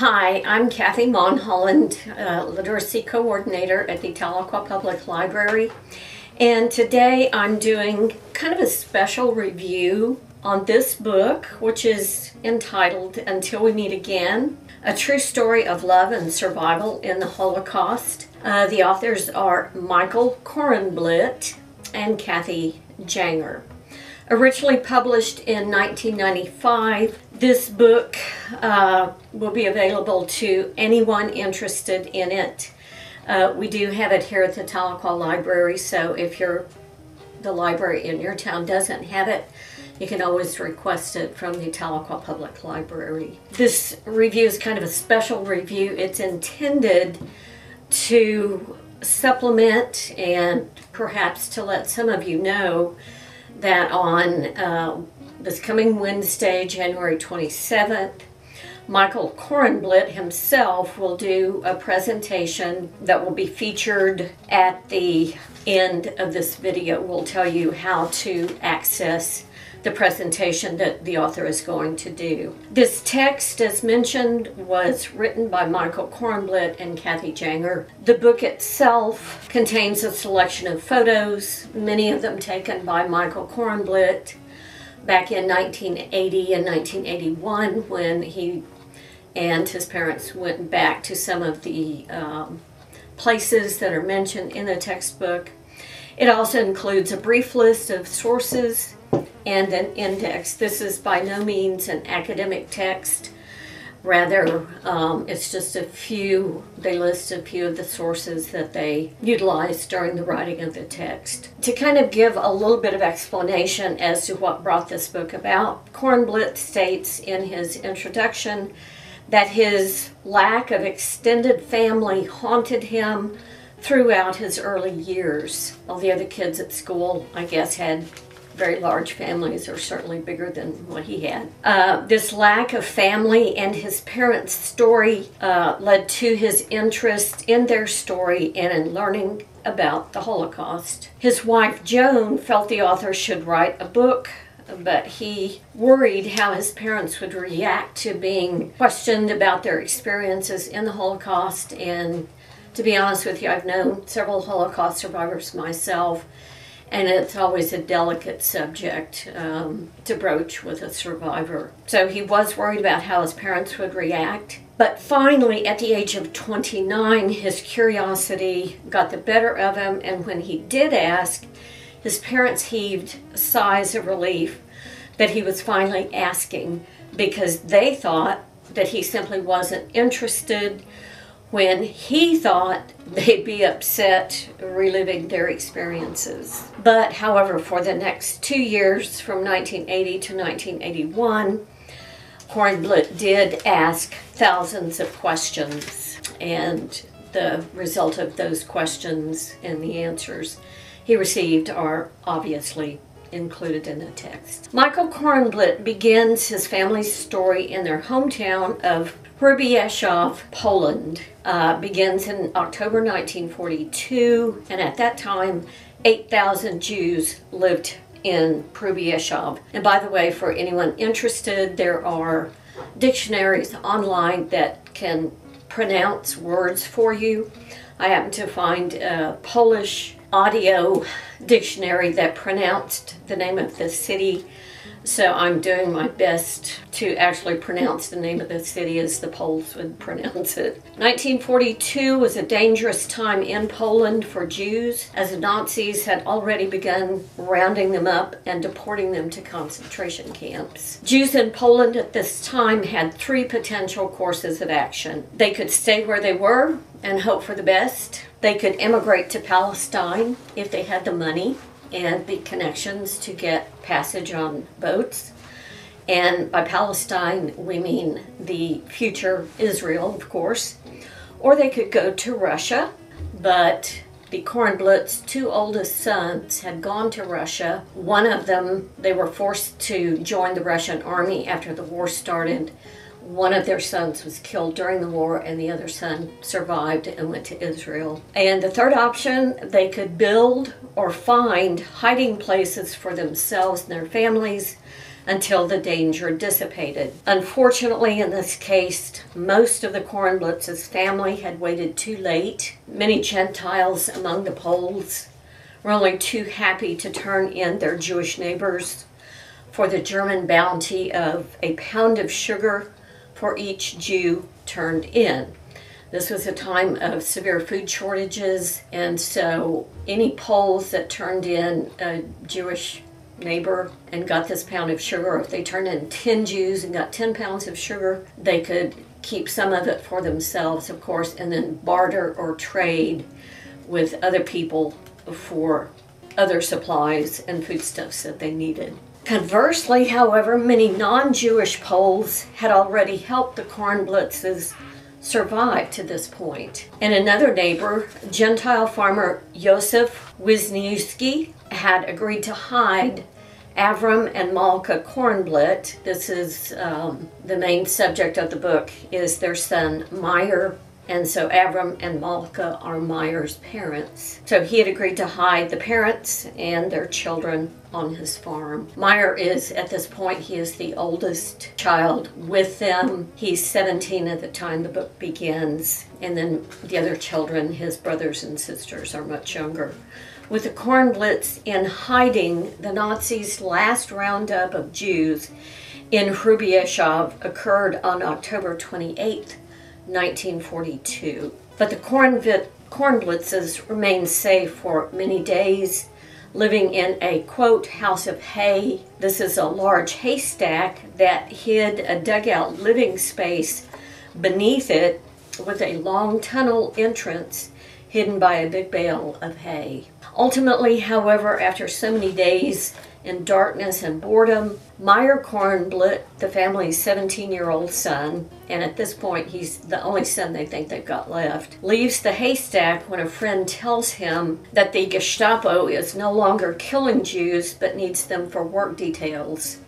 Hi, I'm Cathy Monholland, Literacy Coordinator at the Tahlequah Public Library, and today I'm doing kind of a special review on this book, which is entitled Until We Meet Again, A True Story of Love and Survival in the Holocaust. The authors are Michael Korenblit and Kathleen Janger. Originally published in 1995, this book will be available to anyone interested in it. We do have it here at the Tahlequah Library, so if the library in your town doesn't have it, you can always request it from the Tahlequah Public Library. This review is kind of a special review. It's intended to supplement and perhaps to let some of you know that on this coming Wednesday, January 27th, Michael Korenblit himself will do a presentation that will be featured at the end of this video. We'll tell you how to access the presentation that the author is going to do. This text, as mentioned, was written by Michael Korenblit and Kathleen Janger. The book itself contains a selection of photos, many of them taken by Michael Korenblit back in 1980 and 1981 when he and his parents went back to some of the places that are mentioned in the textbook. It also includes a brief list of sources and an index. This is by no means an academic text. Rather, it's just they list a few of the sources that they utilized during the writing of the text. To kind of give a little bit of explanation as to what brought this book about, Korenblit states in his introduction that his lack of extended family haunted him throughout his early years. All the other kids at school, I guess, had very large families, or certainly bigger than what he had. This lack of family and his parents' story led to his interest in their story and in learning about the Holocaust. His wife, Joan, felt the author should write a book, but he worried how his parents would react to being questioned about their experiences in the Holocaust. And to be honest with you, I've known several Holocaust survivors myself, and it's always a delicate subject to broach with a survivor. So he was worried about how his parents would react. But finally, at the age of 29, his curiosity got the better of him, and when he did ask, his parents heaved sighs of relief that he was finally asking, because they thought that he simply wasn't interested when he thought they'd be upset reliving their experiences. But however, for the next 2 years, from 1980 to 1981, Korenblit did ask thousands of questions, and the result of those questions and the answers he received are obviously included in the text. Michael Korenblit begins his family's story in their hometown of Hrubieszów, Poland. Begins in October 1942, and at that time 8,000 Jews lived in Hrubieszów. And by the way, for anyone interested, there are dictionaries online that can pronounce words for you. I happened to find a Polish audio dictionary that pronounced the name of the city, so I'm doing my best to actually pronounce the name of the city as the Poles would pronounce it. 1942 was a dangerous time in Poland for Jews, as the Nazis had already begun rounding them up and deporting them to concentration camps. Jews in Poland at this time had three potential courses of action. They could stay where they were and hope for the best. They could emigrate to Palestine if they had the money and the connections to get passage on boats. And by Palestine, we mean the future Israel, of course. Or they could go to Russia, but the Korenblit's two oldest sons had gone to Russia. One of them, they were forced to join the Russian army after the war started. One of their sons was killed during the war, and the other son survived and went to Israel. And the third option, they could build or find hiding places for themselves and their families until the danger dissipated. Unfortunately, in this case, most of the Korenblits' family had waited too late. Many Gentiles among the Poles were only too happy to turn in their Jewish neighbors for the German bounty of a pound of sugar for each Jew turned in. This was a time of severe food shortages, and so any Poles that turned in a Jewish neighbor and got this pound of sugar, if they turned in 10 Jews and got 10 pounds of sugar, they could keep some of it for themselves, of course, and then barter or trade with other people for other supplies and foodstuffs that they needed. Conversely, however, many non-Jewish Poles had already helped the Korenblits' survive to this point. And another neighbor, Gentile farmer Yosef Wisniewski, had agreed to hide Avram and Malka Korenblit. This is the main subject of the book, is their son Meyer. And so Avram and Malka are Meyer's parents. So he had agreed to hide the parents and their children on his farm. Meyer is, at this point, he is the oldest child with them. He's 17 at the time the book begins. And then the other children, his brothers and sisters, are much younger. With the Korenblits in hiding, the Nazis' last roundup of Jews in Hrubieszów occurred on October 28th. 1942. But the Korenblits remained safe for many days, living in a, quote, house of hay. This is a large haystack that hid a dugout living space beneath it with a long tunnel entrance hidden by a big bale of hay. Ultimately, however, after so many days in darkness and boredom, Meyer Korenblit, the family's 17-year-old son, and at this point he's the only son they think they've got left, leaves the haystack when a friend tells him that the Gestapo is no longer killing Jews but needs them for work details,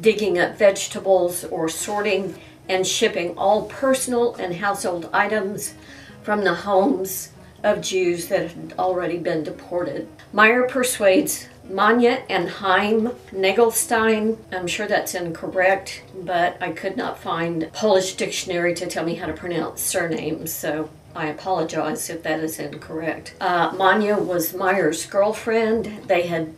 digging up vegetables or sorting and shipping all personal and household items from the homes of Jews that had already been deported. Meyer persuades Manya and Haim Negelstein, I'm sure that's incorrect, but I could not find a Polish dictionary to tell me how to pronounce surnames, so I apologize if that is incorrect. Manya was Meyer's girlfriend. They had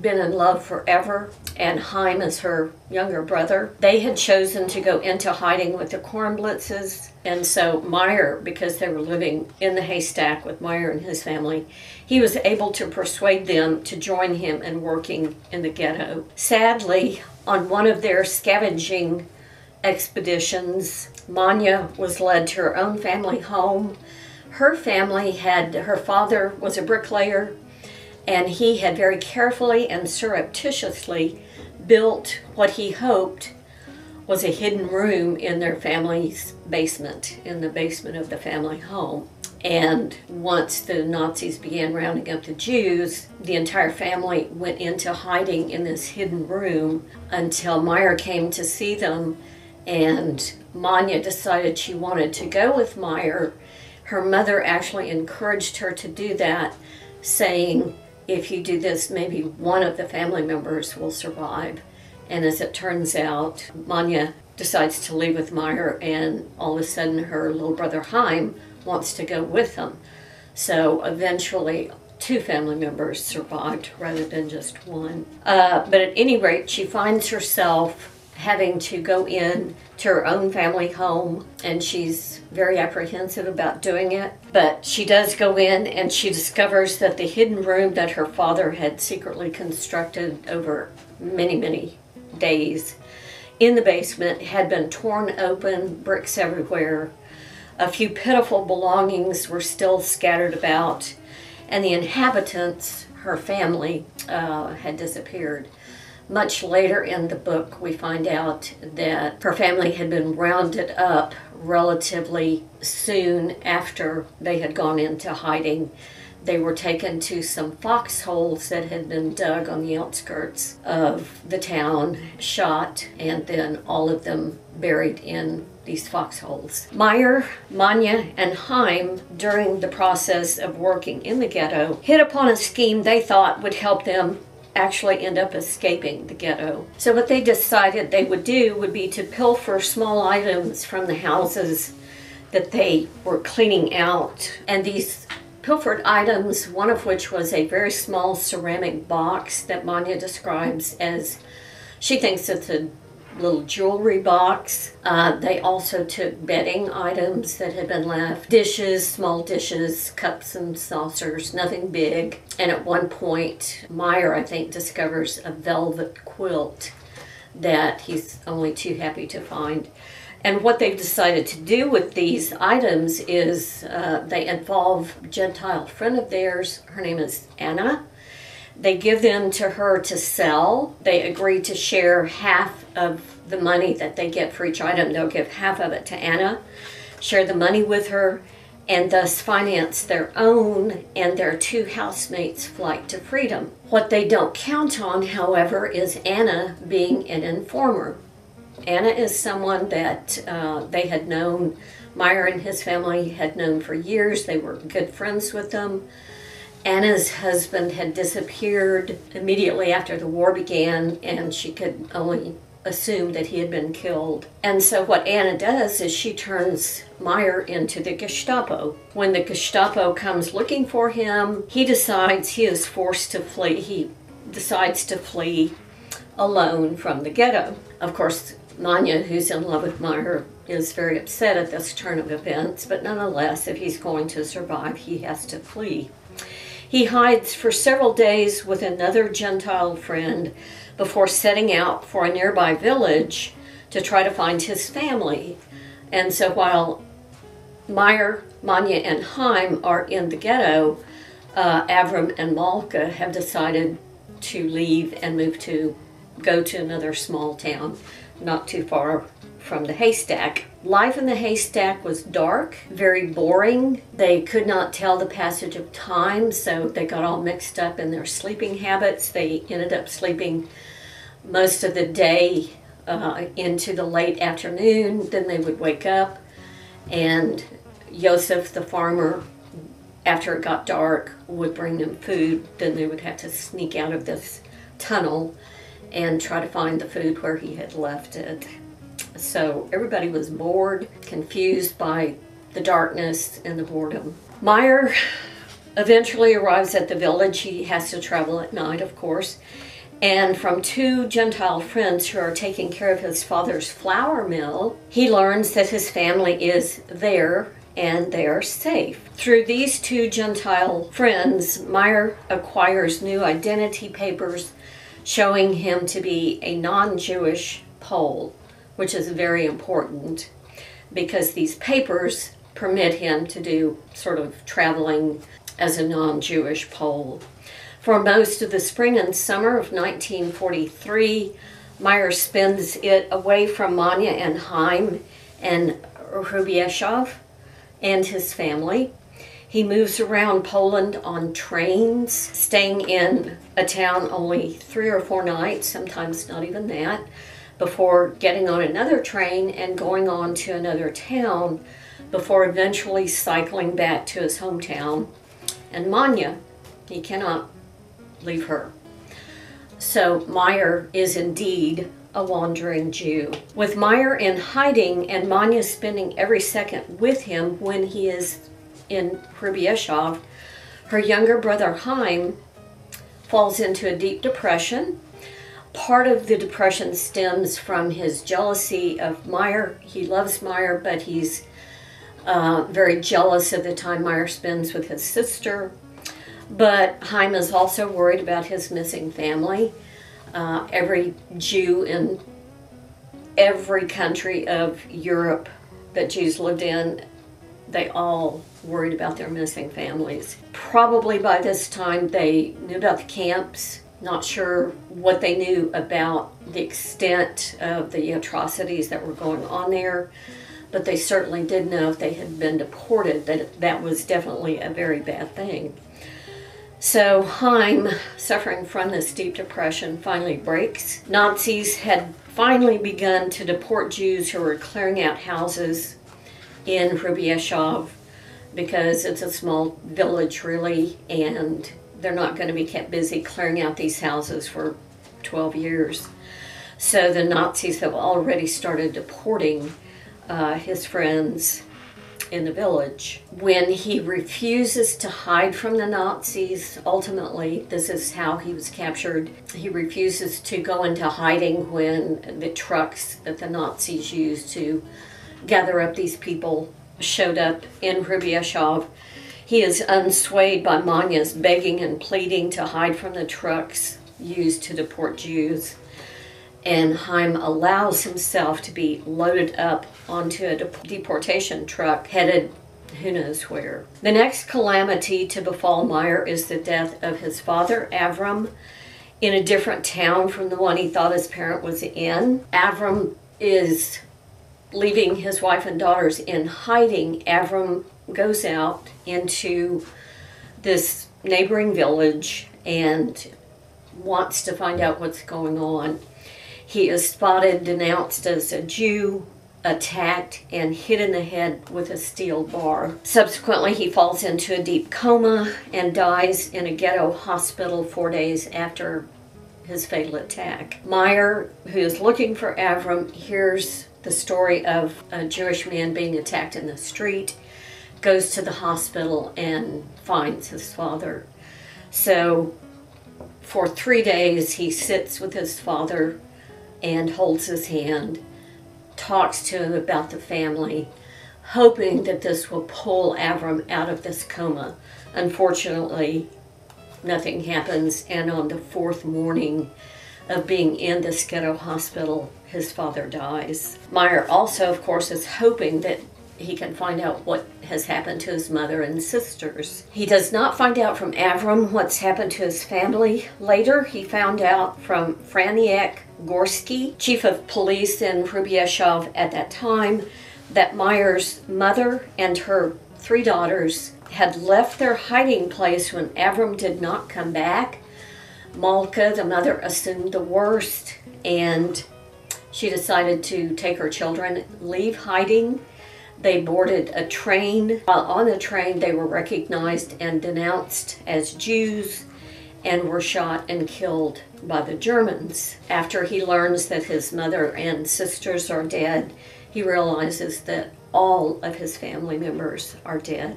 been in love forever, and Haim is her younger brother. They had chosen to go into hiding with the Korenblits, and so Meyer, because they were living in the haystack with Meyer and his family, he was able to persuade them to join him in working in the ghetto. Sadly, on one of their scavenging expeditions, Manya was led to her own family home. Her family had, her father was a bricklayer, and he had very carefully and surreptitiously built what he hoped was a hidden room in their family's basement, in the basement of the family home. And once the Nazis began rounding up the Jews, the entire family went into hiding in this hidden room until Meyer came to see them, and Manya decided she wanted to go with Meyer. Her mother actually encouraged her to do that, saying, if you do this, maybe one of the family members will survive. And as it turns out, Manya decides to leave with Meyer, and all of a sudden her little brother Haim wants to go with them. So eventually two family members survived rather than just one. But at any rate, she finds herself having to go in to her own family home, and she's very apprehensive about doing it. But she does go in, and she discovers that the hidden room that her father had secretly constructed over many, many days in the basement had been torn open, bricks everywhere. A few pitiful belongings were still scattered about, and the inhabitants, her family, had disappeared. Much later in the book, we find out that her family had been rounded up relatively soon after they had gone into hiding. They were taken to some foxholes that had been dug on the outskirts of the town, shot, and then all of them buried in these foxholes. Meyer, Manya, and Haim, during the process of working in the ghetto, hit upon a scheme they thought would help them actually end up escaping the ghetto. So what they decided they would do would be to pilfer small items from the houses that they were cleaning out. And these pilfered items, one of which was a very small ceramic box that Manya describes as, she thinks it's a little jewelry box. They also took bedding items that had been left, dishes, small dishes, cups and saucers, nothing big. And at one point, Meyer, I think, discovers a velvet quilt that he's only too happy to find. And what they've decided to do with these items is they involve a Gentile friend of theirs. Her name is Anna. They give them to her to sell. They agree to share half of the money that they get for each item. They'll give half of it to Anna, share the money with her, and thus finance their own and their two housemates' flight to freedom. What they don't count on, however, is Anna being an informer. Anna is someone that they had known, Meyer and his family had known for years. They were good friends with them. Anna's husband had disappeared immediately after the war began, and she could only assume that he had been killed. And so what Anna does is she turns Meyer into the Gestapo. When the Gestapo comes looking for him, he decides he is forced to flee. He decides to flee alone from the ghetto. Of course, Manya, who's in love with Meyer, is very upset at this turn of events, but nonetheless, if he's going to survive, he has to flee. He hides for several days with another Gentile friend before setting out for a nearby village to try to find his family. And so while Meyer, Manya, and Haim are in the ghetto, Avram and Malka have decided to leave and move to go to another small town not too far from the haystack. Life in the haystack was dark, very boring. They could not tell the passage of time, so they got all mixed up in their sleeping habits. They ended up sleeping most of the day into the late afternoon. Then they would wake up, and Yosef, the farmer, after it got dark, would bring them food. Then they would have to sneak out of this tunnel and try to find the food where he had left it. So everybody was bored, confused by the darkness and the boredom. Meyer eventually arrives at the village. He has to travel at night, of course. And from two Gentile friends who are taking care of his father's flour mill, he learns that his family is there and they are safe. Through these two Gentile friends, Meyer acquires new identity papers showing him to be a non-Jewish Pole, which is very important because these papers permit him to do sort of traveling as a non-Jewish Pole. For most of the spring and summer of 1943, Meyer spends it away from Manya and Haim and Hrubieszów and his family. He moves around Poland on trains, staying in a town only 3 or 4 nights, sometimes not even that, before getting on another train and going on to another town before eventually cycling back to his hometown. And Manya, he cannot leave her. So Meyer is indeed a wandering Jew. With Meyer in hiding and Manya spending every second with him when he is in Hrubieszów, her younger brother Haim falls into a deep depression. Part of the depression stems from his jealousy of Meyer. He loves Meyer, but he's very jealous of the time Meyer spends with his sister. But Haim is also worried about his missing family. Every Jew in every country of Europe that Jews lived in, they all worried about their missing families. Probably by this time they knew about the camps, not sure what they knew about the extent of the atrocities that were going on there, but they certainly did know if they had been deported that that was definitely a very bad thing. So Haim, suffering from this deep depression, finally breaks. Nazis had finally begun to deport Jews who were clearing out houses in Hrubieszów because it's a small village really, and they're not going to be kept busy clearing out these houses for 12 years. So the Nazis have already started deporting his friends in the village. When he refuses to hide from the Nazis, ultimately, this is how he was captured, he refuses to go into hiding when the trucks that the Nazis used to gather up these people showed up in Hrubieszów. He is unswayed by Manya's begging and pleading to hide from the trucks used to deport Jews, and Haim allows himself to be loaded up onto a deportation truck headed who knows where. The next calamity to befall Meyer is the death of his father, Avram, in a different town from the one he thought his parent was in. Avram is leaving his wife and daughters in hiding. Avram goes out into this neighboring village and wants to find out what's going on. He is spotted, denounced as a Jew, attacked, and hit in the head with a steel bar. Subsequently, he falls into a deep coma and dies in a ghetto hospital 4 days after his fatal attack. Meyer, who is looking for Avram, hears the story of a Jewish man being attacked in the street, goes to the hospital, and finds his father. So for 3 days, he sits with his father and holds his hand, talks to him about the family, hoping that this will pull Avram out of this coma. Unfortunately, nothing happens, and on the fourth morning of being in this ghetto hospital, his father dies. Meyer also, of course, is hoping that he can find out what has happened to his mother and sisters. He does not find out from Avram what's happened to his family. Later, he found out from Franciszek Górski, chief of police in Hrubieszów at that time, that Meyer's mother and her 3 daughters had left their hiding place when Avram did not come back. Malka, the mother, assumed the worst, and she decided to take her children, leave hiding. They boarded a train. While on the train, they were recognized and denounced as Jews and were shot and killed by the Germans. After he learns that his mother and sisters are dead, he realizes that all of his family members are dead.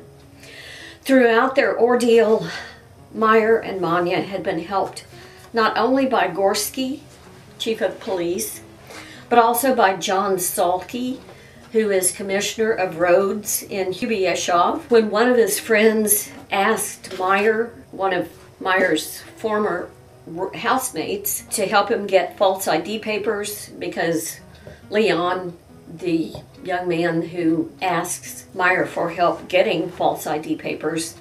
Throughout their ordeal, Meyer and Manya had been helped not only by Górski, chief of police, but also by John Salkey, who is commissioner of roads in Hrubieszów. When one of his friends asked Meyer, one of Meyer's former housemates, to help him get false ID papers, because Leon, the young man who asks Meyer for help getting false ID papers,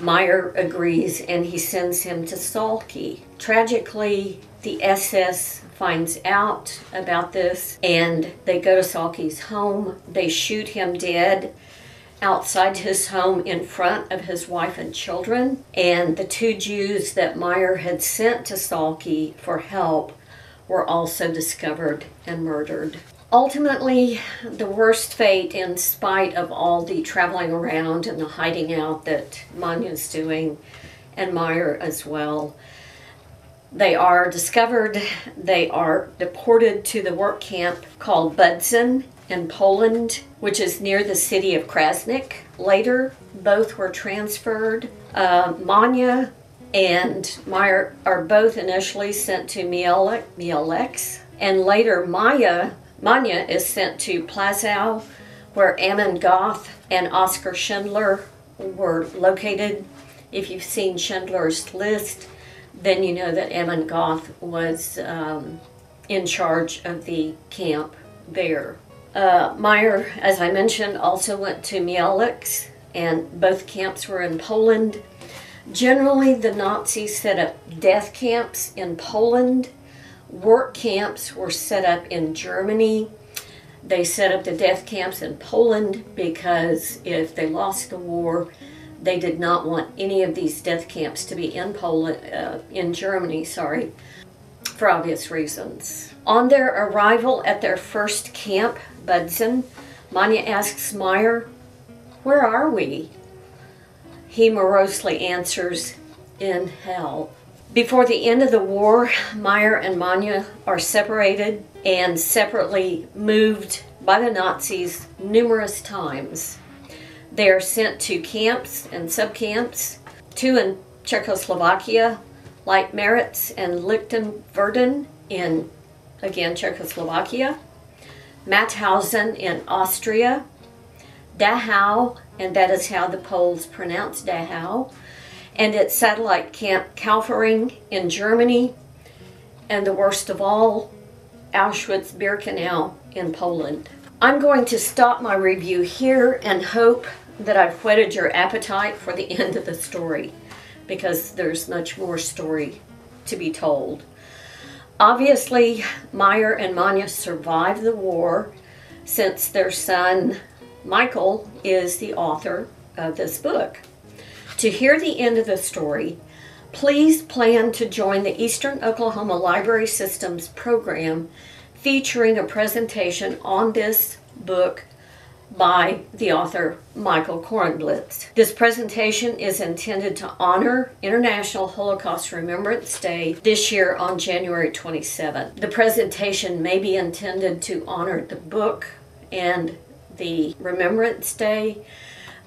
Meyer agrees and he sends him to Salkey. Tragically, the SS finds out about this, and they go to Salkey's home. They shoot him dead outside his home in front of his wife and children, and the 2 Jews that Meyer had sent to Salkey for help were also discovered and murdered. Ultimately, the worst fate, in spite of all the traveling around and the hiding out that Manya's doing, and Meyer as well. They are discovered, they are deported to the work camp called Budzen in Poland, which is near the city of Krasnik. Later, both were transferred. Manya and Meyer are both initially sent to Mielek, and later Manya is sent to Plaszow, where Amon Goth and Oscar Schindler were located. If you've seen Schindler's List, then you know that Amon Goth was in charge of the camp there. Meyer, as I mentioned, also went to Mielek, and both camps were in Poland. Generally, the Nazis set up death camps in Poland. Work camps were set up in Germany. They set up the death camps in Poland because if they lost the war, they did not want any of these death camps to be in Poland, in Germany, for obvious reasons. On their arrival at their first camp, Budzen, Manya asks Meyer, "Where are we?" He morosely answers, in hell. Before the end of the war, Meyer and Manya are separated and separately moved by the Nazis numerous times. They are sent to camps and subcamps, two in Czechoslovakia, like Meritz and Lichtenverden in, again, Czechoslovakia, Mauthausen in Austria, Dachau, and that is how the Poles pronounce Dachau, and its satellite camp Kaufering in Germany, and the worst of all, Auschwitz-Birkenau in Poland. I'm going to stop my review here and hope that I've whetted your appetite for the end of the story, because there's much more story to be told. Obviously, Meyer and Manya survived the war, since their son Michael is the author of this book. To hear the end of the story, please plan to join the Eastern Oklahoma Library Systems program featuring a presentation on this book by the author Michael Korenblit. This presentation is intended to honor International Holocaust Remembrance Day this year on January 27th. The presentation may be intended to honor the book and the Remembrance Day,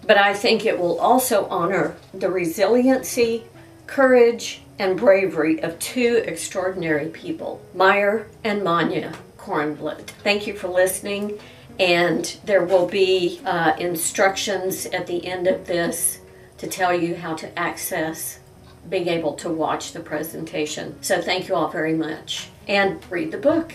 but I think it will also honor the resiliency, courage, and bravery of two extraordinary people, Meyer and Manya Korenblit. Thank you for listening, and there will be instructions at the end of this to tell you how to access being able to watch the presentation. So thank you all very much, and read the book.